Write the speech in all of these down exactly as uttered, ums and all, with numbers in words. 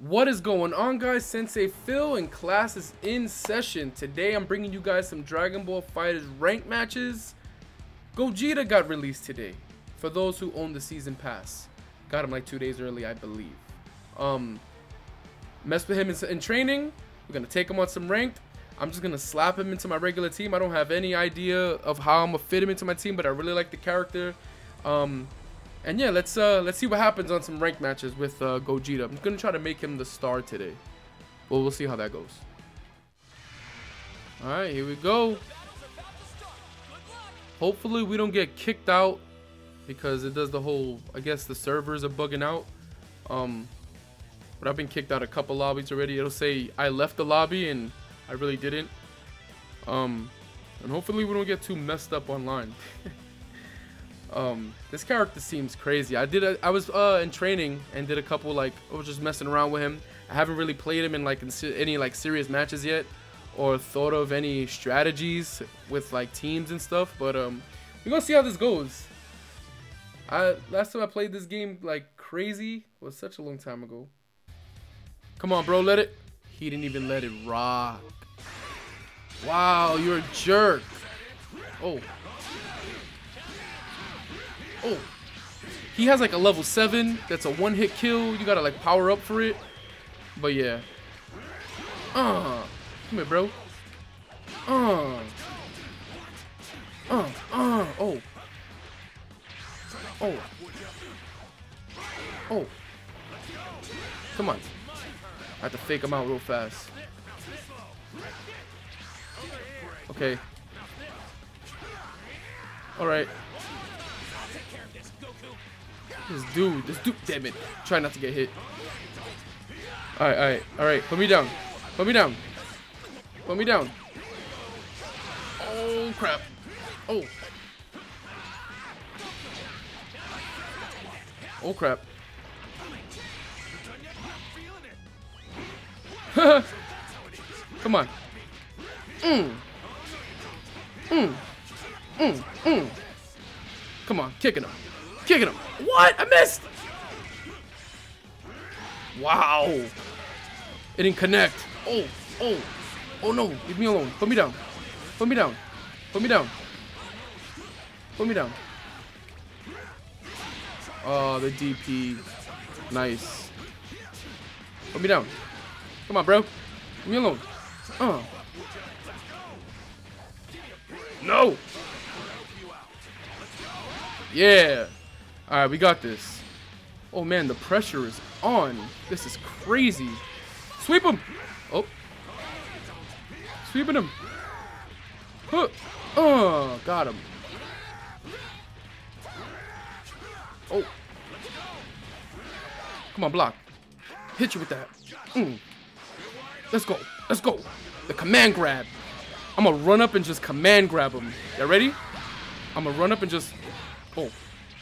What is going on, guys? Sensei Phil and class is in session. Today I'm bringing you guys some Dragon Ball FighterZ ranked matches. Gogeta got released today for those who own the season pass. Got him like two days early, I believe. Um, mess with him in, in training. We're gonna take him on some ranked. I'm just gonna slap him into my regular team. I don't have any idea of how I'm gonna fit him into my team, but I really like the character. Um, And yeah, let's uh, let's see what happens on some ranked matches with uh, Gogeta. I'm gonna try to make him the star today. Well, we'll see how that goes. All right, here we go. Hopefully, we don't get kicked out because it does the whole. I guess the servers are bugging out. Um, but I've been kicked out a couple lobbies already. It'll say I left the lobby and I really didn't. Um, and hopefully, we don't get too messed up online. Um, this character seems crazy. I did. A, I was uh, in training and did a couple like I was just messing around with him. I haven't really played him in like in any like serious matches yet, or thought of any strategies with like teams and stuff. But um, we're gonna see how this goes. I last time I played this game like crazy was such a long time ago. Come on, bro, let it. He didn't even let it rock. Wow, you're a jerk. Oh. Oh, he has like a level seven. That's a one-hit kill. You gotta like power up for it. But yeah. Uh, come here, bro. Uh, uh, uh. Oh. Oh. Oh. Come on. I have to fake him out real fast. Okay. All right. This dude, this dude, damn it. Try not to get hit. Alright, alright, alright. Put me down. Put me down. Put me down. Oh, crap. Oh. Oh, crap. Come on. Mm. Mm. Mm. Mm. Come on, kicking him. Kicking him. What? I missed. Wow. It didn't connect. Oh, oh. Oh, no. Leave me alone. Put me down. Put me down. Put me down. Put me down. Oh, the D P. Nice. Put me down. Come on, bro. Leave me alone. Oh. No. Yeah. All right, we got this. Oh, man, the pressure is on. This is crazy. Sweep him. Oh. Sweeping him. Huh. Oh, got him. Oh. Come on, block. Hit you with that. Mm. Let's go. Let's go. The command grab. I'm going to run up and just command grab him. Y'all ready? I'm going to run up and just... Oh.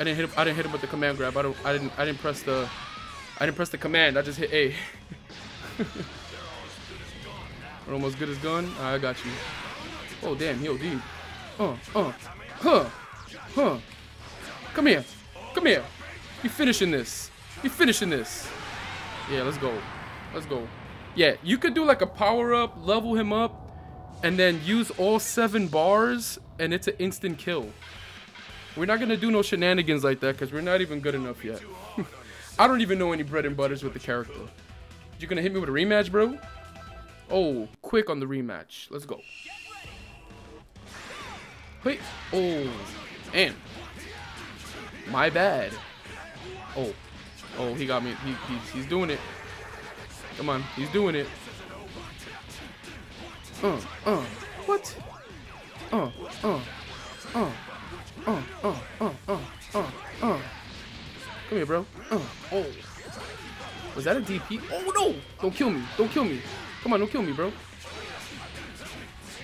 I didn't hit him. I didn't hit him with the command grab. I don't. I didn't. I didn't press the. I didn't press the command. I just hit A. We're almost good as gone. Right, I got you. Oh damn, he O D'd. Uh, uh, huh, huh. Come here, come here. You finishing this? You finishing this? Yeah, let's go. Let's go. Yeah, you could do like a power up, level him up, and then use all seven bars, and it's an instant kill. We're not going to do no shenanigans like that because we're not even good enough yet. I don't even know any bread and butters with the character. You're going to hit me with a rematch, bro? Oh, quick on the rematch. Let's go. Wait. Oh, and my bad. Oh, oh, he got me. He, he, he's doing it. Come on. He's doing it. Uh, uh, what? Uh, uh, uh. Oh, oh, oh, oh, oh, oh. Come here, bro. Oh, oh. Was that a D P? Oh, no. Don't kill me. Don't kill me. Come on, don't kill me, bro.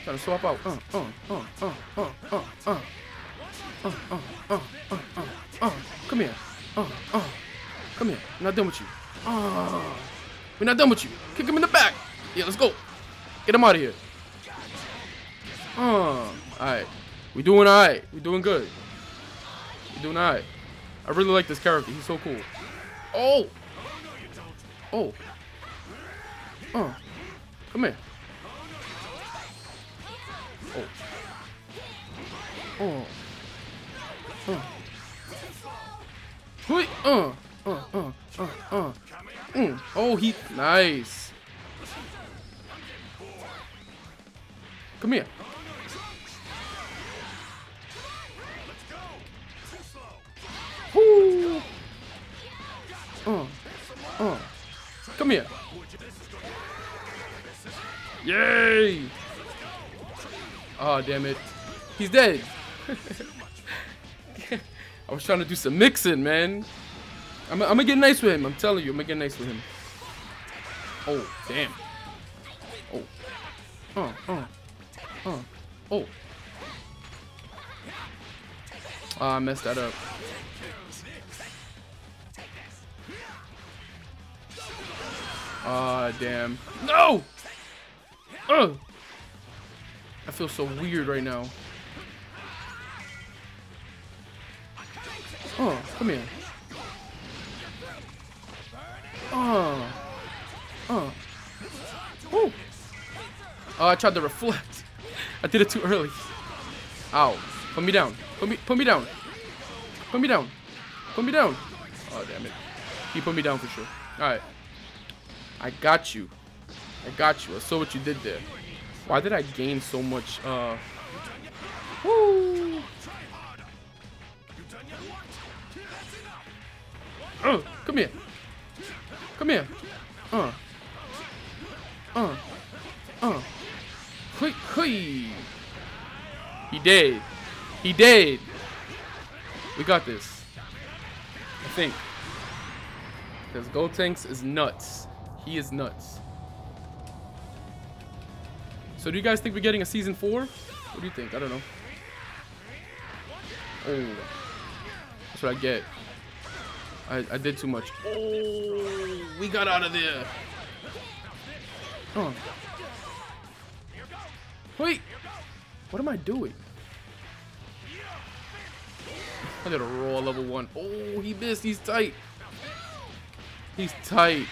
Gotta swap out. Oh, oh, oh, oh, oh, oh, oh. Oh, oh, oh, oh, oh, oh. Come here. Oh, oh. Come here. I'm not done with you. Oh. We're not done with you. Kick him in the back. Yeah, let's go. Get him out of here. Oh. All right. We're doing all right. We're doing good. We're doing all right. I really like this character. He's so cool. Oh. Oh. Oh, come here. Oh. Oh. Oh. Wait. Oh. Oh. Oh. Oh. Oh. Mm. Oh. He. Nice. Come here. Woo. Oh. Oh. Come here. Yay! Oh, damn it. He's dead. I was trying to do some mixing, man. I'm, I'm gonna get nice with him. I'm telling you, I'm gonna get nice with him. Oh, damn. Oh. Oh, oh. Oh. Oh. Oh, I messed that up. Ah, oh, damn. No! Oh! I feel so weird right now. Oh, come here. Oh. Oh. Woo. Oh, I tried to reflect. I did it too early. Ow. Put me down. Put me put me down. Put me down. Put me down. Oh, damn it. He put me down for sure. Alright. I got you. I got you. I saw what you did there. Why did I gain so much? Uh, woo. Oh, come here. Come here. Uh. Uh. Uh. Quick, quick. He dead. He dead. We got this. I think. Because Gotenks is nuts. He is nuts. So do you guys think we're getting a season four? What do you think? I don't know. Oh, that's what I get. I, I did too much. Oh, we got out of there. Oh. Wait, what am I doing? I did a raw level one. Oh, he missed. He's tight. He's tight.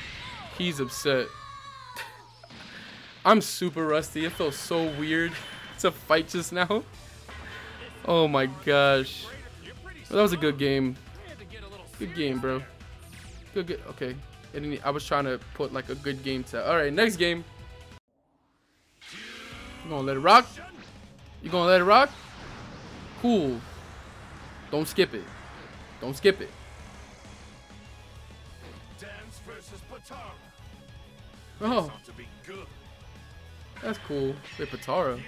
He's upset. I'm super rusty. It feels so weird to fight just now. Oh my gosh. Well, that was a good game. Good game, bro. Good, good. Okay. And I was trying to put like a good game to. Alright, next game. You gonna let it rock? You gonna let it rock? Cool. Don't skip it. Don't skip it. Oh, that's cool. Wait, Patara,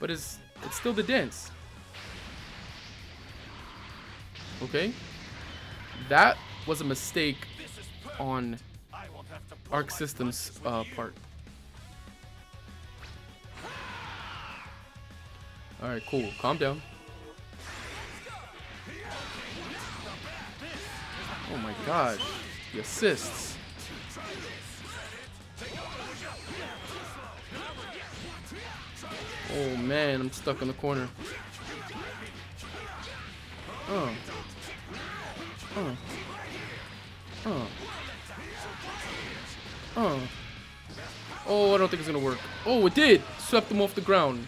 but it's it's still the dance. Okay, that was a mistake on Arc System's uh, part. All right, cool. Calm down. Oh my gosh, the assists. Oh man, I'm stuck in the corner. Oh. Oh. Oh. Oh. Oh, I don't think it's gonna work. Oh, it did! Swept them off the ground.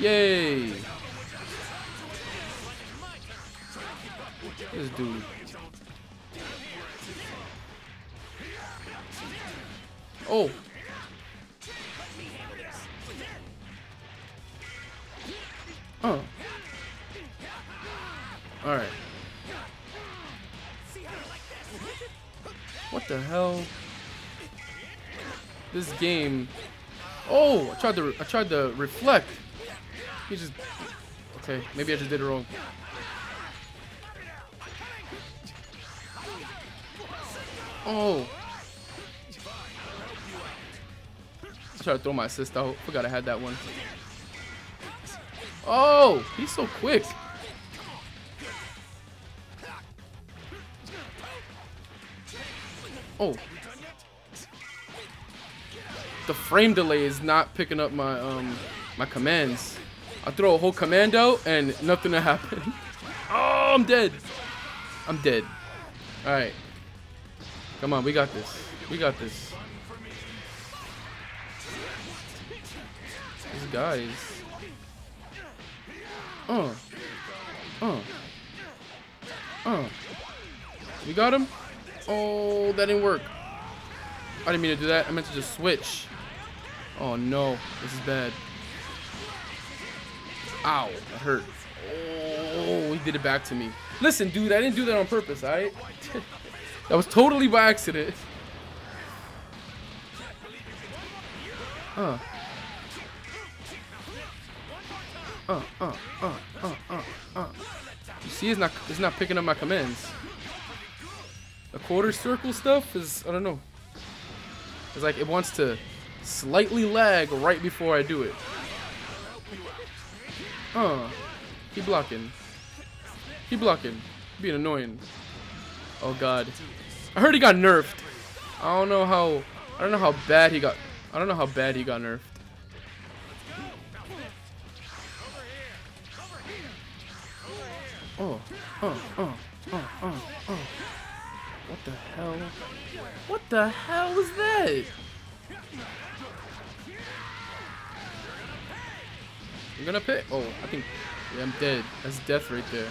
Yay! This dude. Oh. Oh. Alright. What the hell? This game. Oh, I tried to I tried to reflect. He just okay, maybe I just did it wrong. Oh. I tried to throw my assist out. Forgot I had that one. Oh, he's so quick. Oh. The frame delay is not picking up my um my commands. I throw a whole command out and nothing to happen. Oh, I'm dead. I'm dead. All right. Come on, we got this. We got this. These guys. Oh. Oh. Oh. We got him. Oh, that didn't work. I didn't mean to do that. I meant to just switch. Oh no, this is bad. Ow, that hurt. Oh, he did it back to me. Listen, dude, I didn't do that on purpose, alright? That was totally by accident. Uh. Uh, uh, uh, uh, uh, uh. You see, it's not, it's not picking up my commands. The quarter circle stuff is, I don't know. It's like it wants to slightly lag right before I do it. Uh. Keep blocking. Keep blocking. Being annoying. Oh god. I heard he got nerfed. I don't know how I don't know how bad he got I don't know how bad he got nerfed. Oh, oh, oh, oh, oh, oh. What the hell? What the hell was that? I'm gonna pick. Oh, I think. Yeah, I'm dead. That's death right there.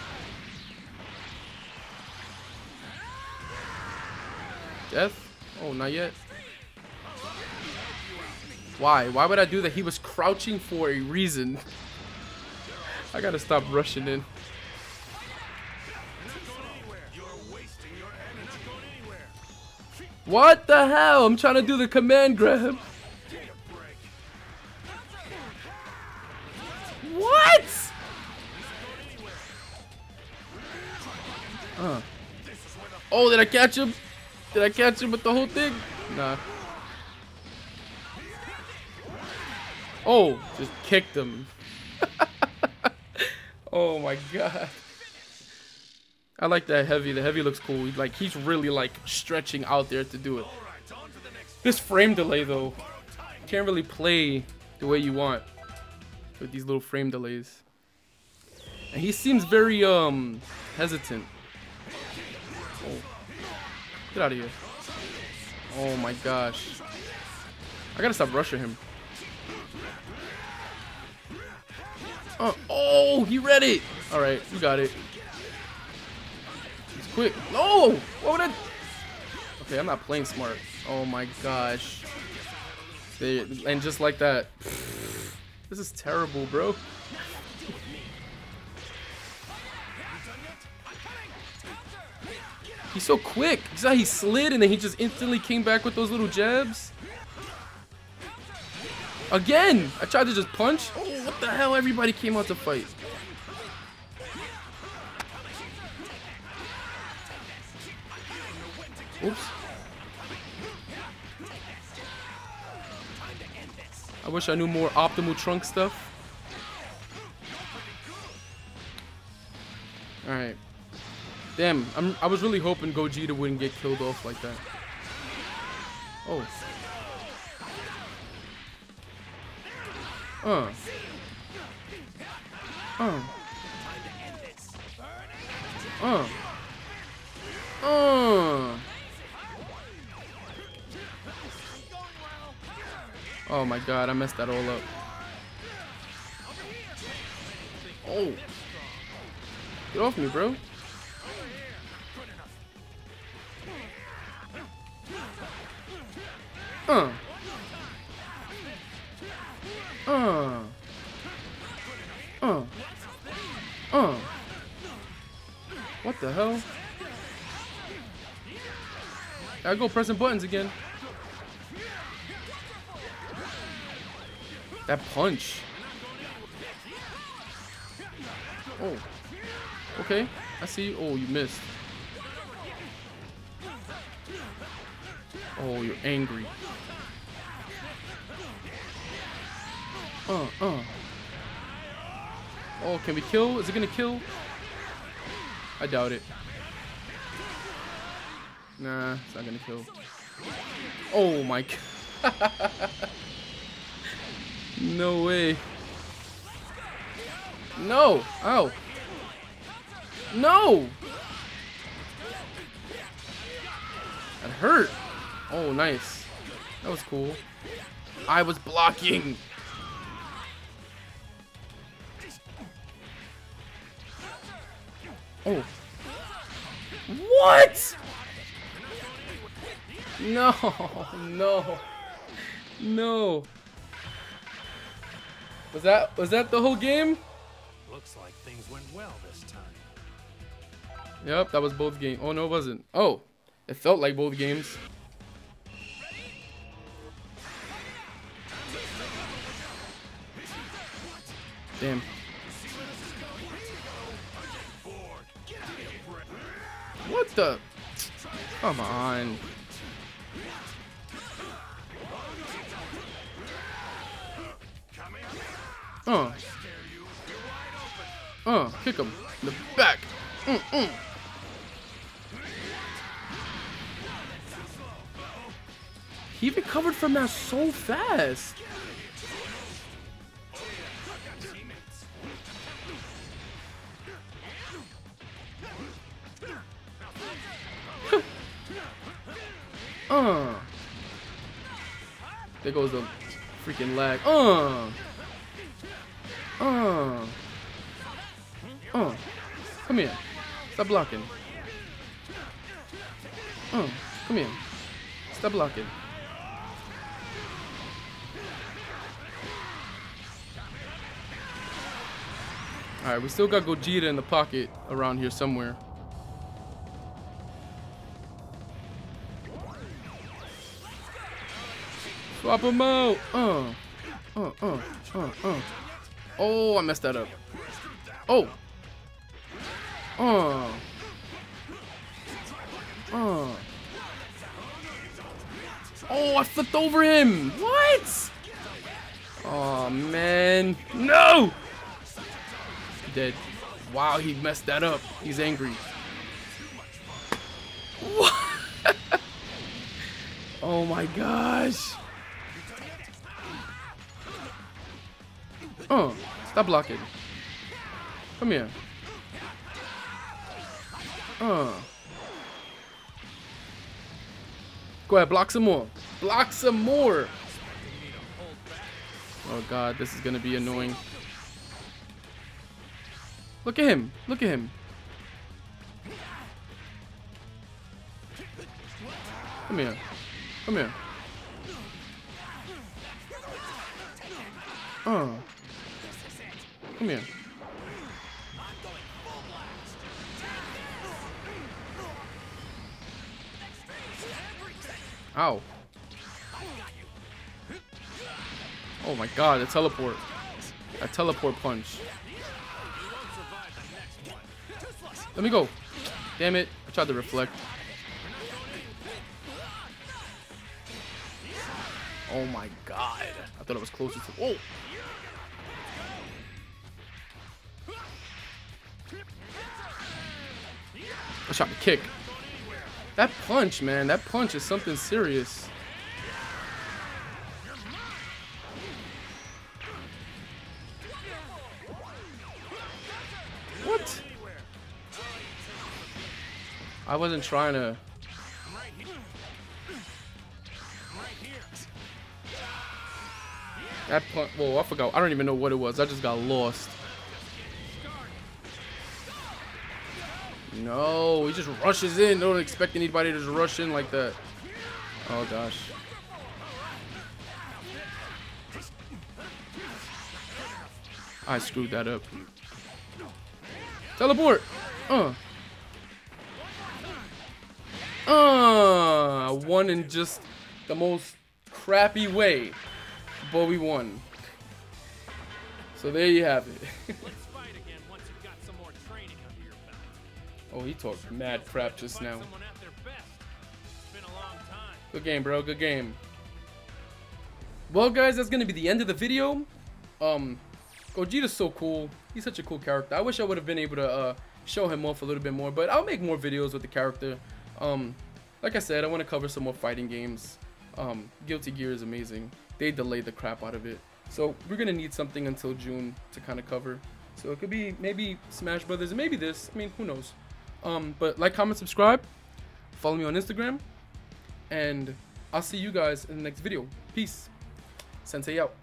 Death? Oh, not yet. Why? Why would I do that? He was crouching for a reason. I gotta stop rushing in. What the hell? I'm trying to do the command grab. What? Uh. Oh, did I catch him? Did I catch him with the whole thing? Nah. Oh, just kicked him. Oh my god. I like that heavy. The heavy looks cool. Like he's really like stretching out there to do it. This frame delay though, you can't really play the way you want with these little frame delays. And he seems very um hesitant. Oh. Get out of here! Oh my gosh! I gotta stop rushing him. Uh, oh, he read it. All right, you got it. Quick. No! What would I... Okay, I'm not playing smart. Oh my gosh. They, and just like that. This is terrible, bro. He's so quick. You saw he slid and then he just instantly came back with those little jabs. Again! I tried to just punch. Oh, what the hell? Everybody came out to fight. Oops. I wish I knew more optimal trunk stuff. Alright. Damn, I'm, I was really hoping Gogeta wouldn't get killed off like that. Oh. Uh. Uh. Uh. Uh. Oh my god, I messed that all up. Oh. Get off me, bro. Uh. Uh. Uh. Uh. What the hell? I go pressing buttons again. That punch. Oh. Okay. I see. Oh, you missed. Oh, you're angry. Uh, uh. Oh, can we kill? Is it gonna kill? I doubt it. Nah, it's not gonna kill. Oh my god. No way. No. Ow. No. That hurt. Oh, nice. That was cool. I was blocking. Oh. What? No, no, no. Was that was that the whole game? Looks like things went well this time. Yep, that was both games. Oh no, it wasn't. Oh, it felt like both games. Damn. What the? Come on. Uh. Uh, kick him in the back. Mm-mm. He recovered from that so fast. Uh. There goes the freaking lag. Uh. Uh. Uh. Come here. Stop blocking. Uh. Come here. Stop blocking. Alright, we still got Gogeta in the pocket around here somewhere. Swap him out. Uh. Uh. Uh. Uh. Uh. Oh, I messed that up. Oh. Oh. Oh. Oh, I flipped over him. What? Oh, man. No. Dead. Wow, he messed that up. He's angry. What? Oh, my gosh. Oh, stop blocking. Come here. Oh. Go ahead, block some more. Block some more. Oh God, this is gonna be annoying. Look at him. Look at him. Come here. Come here. Oh. Come here. Ow. Oh my God, a teleport. A teleport punch. Let me go. Damn it. I tried to reflect. Oh my God. I thought it was closer to... Oh! I shot the kick. That punch, man. That punch is something serious. What? I wasn't trying to. That punch. Whoa! I forgot. I don't even know what it was. I just got lost. No, he just rushes in. Don't expect anybody to just rush in like that. Oh, gosh. I screwed that up. Teleport! Uh. Uh. Won in just the most crappy way. But we won. So there you have it. Oh, he talked mad crap just now. Good game, bro. Good game. Well, guys, that's going to be the end of the video. Um, Gogeta's so cool. He's such a cool character. I wish I would have been able to uh, show him off a little bit more, but I'll make more videos with the character. Um, like I said, I want to cover some more fighting games. Um, Guilty Gear is amazing. They delayed the crap out of it. So we're going to need something until June to kind of cover. So it could be maybe Smash Brothers, maybe this. I mean, who knows? Um, but like, comment, subscribe, follow me on Instagram, and I'll see you guys in the next video. Peace. Sensei out.